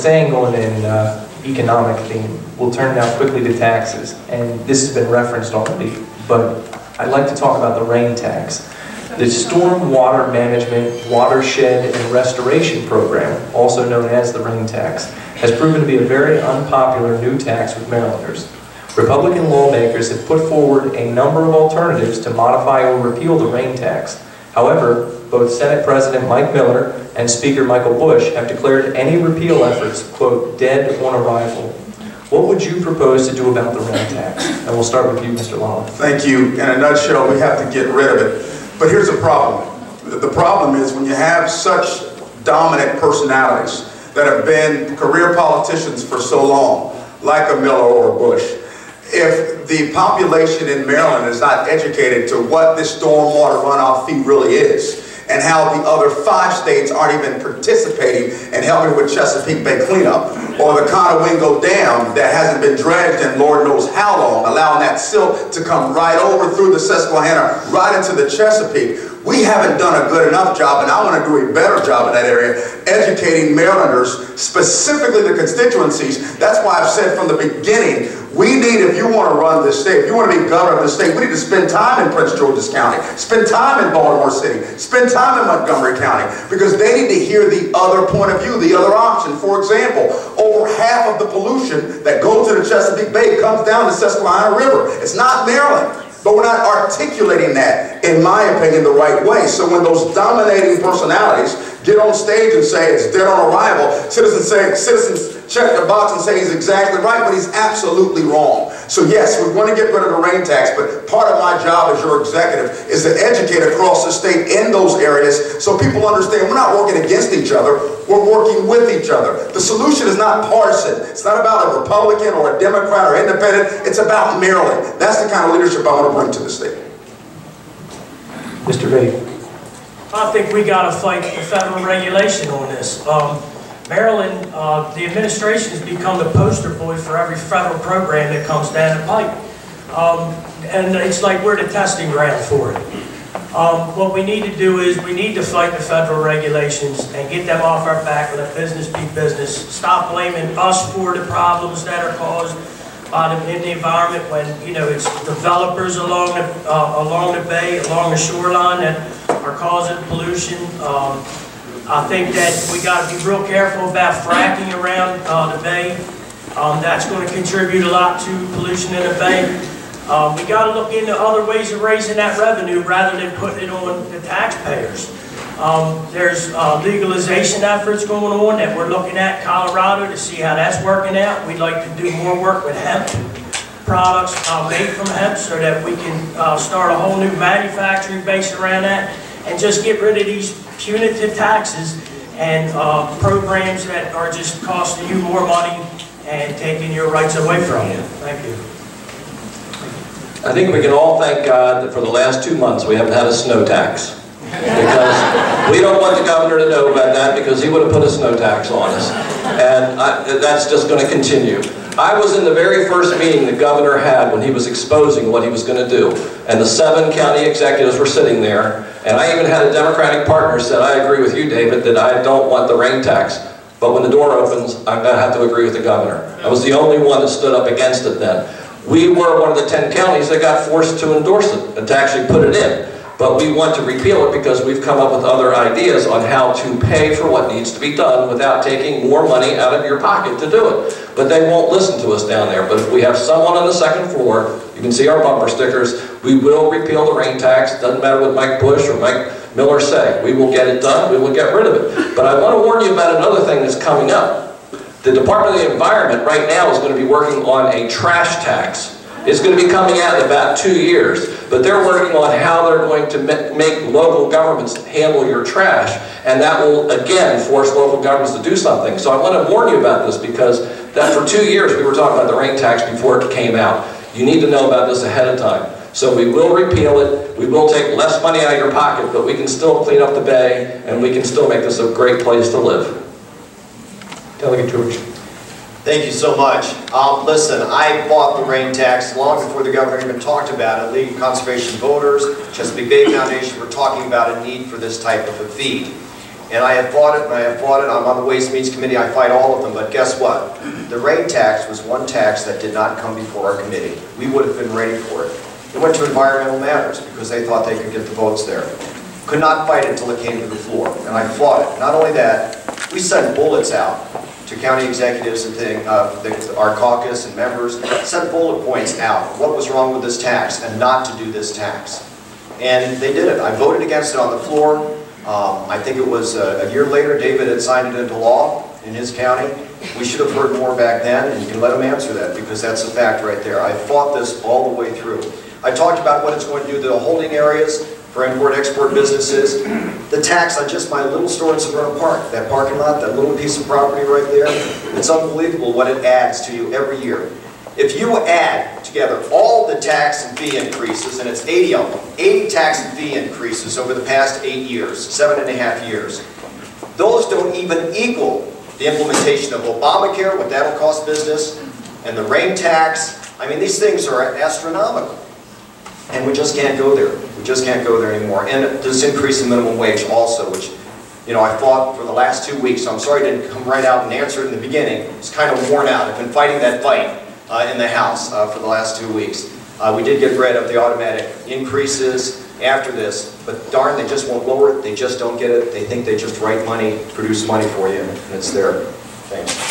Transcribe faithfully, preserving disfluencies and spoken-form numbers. Staying on an uh, economic theme, we'll turn now quickly to taxes, and this has been referenced already, but I'd like to talk about the rain tax. The Storm Water Management, Watershed, and Restoration Program, also known as the rain tax, has proven to be a very unpopular new tax with Marylanders. Republican lawmakers have put forward a number of alternatives to modify or repeal the rain tax. However, both Senate President Mike Miller and Speaker Michael Bush have declared any repeal efforts, quote, dead on arrival. What would you propose to do about the rain tax? And we'll start with you, Mister Lala. Thank you. In a nutshell, we have to get rid of it. But here's the problem. The problem is when you have such dominant personalities that have been career politicians for so long, like a Miller or a Bush, if the population in Maryland is not educated to what this stormwater runoff fee really is, and how the other five states aren't even participating and helping with Chesapeake Bay cleanup, or the Conowingo Dam that hasn't been dredged in Lord knows how long, allowing that silt to come right over through the Susquehanna, right into the Chesapeake. We haven't done a good enough job, and I want to do a better job in that area, educating Marylanders, specifically the constituencies. That's why I've said from the beginning, we need, if you want to run this state, if you want to be governor of this state, we need to spend time in Prince George's County, spend time in Baltimore City, spend time in Montgomery County, because they need to hear the other point of view, the other option. For example, over half of the pollution that goes to the Chesapeake Bay comes down the Susquehanna River. It's not Maryland. But we're not articulating that, in my opinion, the right way. So when those dominating personalities get on stage and say it's dead on arrival, citizens say, citizens check the box and say he's exactly right, but he's absolutely wrong. So yes, we want to get rid of the rain tax, but part of my job as your executive is to educate across the state in those areas so people understand we're not working against each other, we're working with each other. The solution is not partisan. It's not about a Republican or a Democrat or independent. It's about Maryland. That's the kind of leadership I want to bring to the state. Mister Ray. I think we got to fight the federal regulation on this. Um, Maryland, uh, the administration has become the poster boy for every federal program that comes down the pipe. Um, and it's like we're the testing ground for it. Um, what we need to do is we need to fight the federal regulations and get them off our back, let business be business. Stop blaming us for the problems that are caused by the, in the environment when, you know, it's developers along the, uh, along the bay, along the shoreline that are causing pollution. Um, I think that we got to be real careful about fracking around uh, the bay. Um, that's going to contribute a lot to pollution in the bay. Um, we got to look into other ways of raising that revenue rather than putting it on the taxpayers. Um, there's uh, legalization efforts going on that we're looking at Colorado to see how that's working out. We'd like to do more work with hemp products uh, made from hemp so that we can uh, start a whole new manufacturing base around that and just get rid of these punitive taxes and uh, programs that are just costing you more money and taking your rights away from you. Thank you. I think we can all thank God that for the last two months we haven't had a snow tax, because we don't want the governor to know about that because he would have put a snow tax on us. And I, that's just going to continue. I was in the very first meeting the governor had when he was exposing what he was going to do. And the seven county executives were sitting there. And I even had a Democratic partner said, I agree with you, David, that I don't want the rain tax. But when the door opens, I'm going to have to agree with the governor. I was the only one that stood up against it then. We were one of the ten counties that got forced to endorse it and to actually put it in. But we want to repeal it because we've come up with other ideas on how to pay for what needs to be done without taking more money out of your pocket to do it. But they won't listen to us down there. But if we have someone on the second floor, you can see our bumper stickers, we will repeal the rain tax. Doesn't matter what Mike Bush or Mike Miller say. We will get it done. We will get rid of it. But I want to warn you about another thing that's coming up. The Department of the Environment right now is going to be working on a trash tax. It's going to be coming out in about two years. But they're working on how they're going to make local governments handle your trash. And that will, again, force local governments to do something. So I want to warn you about this because that for two years we were talking about the rain tax before it came out. You need to know about this ahead of time. So we will repeal it. We will take less money out of your pocket, but we can still clean up the bay and we can still make this a great place to live. Delegate George. Thank you so much. Um, listen, I fought the rain tax long before the governor even talked about it. League of Conservation Voters, Chesapeake Bay Foundation were talking about a need for this type of a fee. And I have fought it, and I have fought it. I'm on the Ways and Means Committee. I fight all of them, but guess what? The rain tax was one tax that did not come before our committee. We would have been ready for it. It went to Environmental Matters because they thought they could get the votes there. Could not fight it until it came to the floor, and I fought it. Not only that, we sent bullets out to county executives and thing, uh, the, our caucus and members, sent bullet points out. What was wrong with this tax and not to do this tax? And they did it. I voted against it on the floor. Um, I think it was a, a year later, David had signed it into law in his county. We should have heard more back then, and you can let him answer that, because that's a fact right there. I fought this all the way through. I talked about what it's going to do to the holding areas for import-export businesses. The tax on just my little store in Severna Park, that parking lot, that little piece of property right there, it's unbelievable what it adds to you every year. If you add together all the tax and fee increases, and it's eighty of them, eighty tax and fee increases over the past eight years, seven and a half years, those don't even equal the implementation of Obamacare, what that'll cost business, and the rain tax. I mean, these things are astronomical. And we just can't go there. We just can't go there anymore. And this increase in minimum wage also, which, you know, I fought for the last two weeks, so I'm sorry I didn't come right out and answer it in the beginning. It's kind of worn out. I've been fighting that fight. Uh, in the House uh, for the last two weeks. Uh, we did get rid of the automatic increases after this, but darn, they just won't lower it. They just don't get it. They think they just write money, produce money for you, and it's there. Thanks.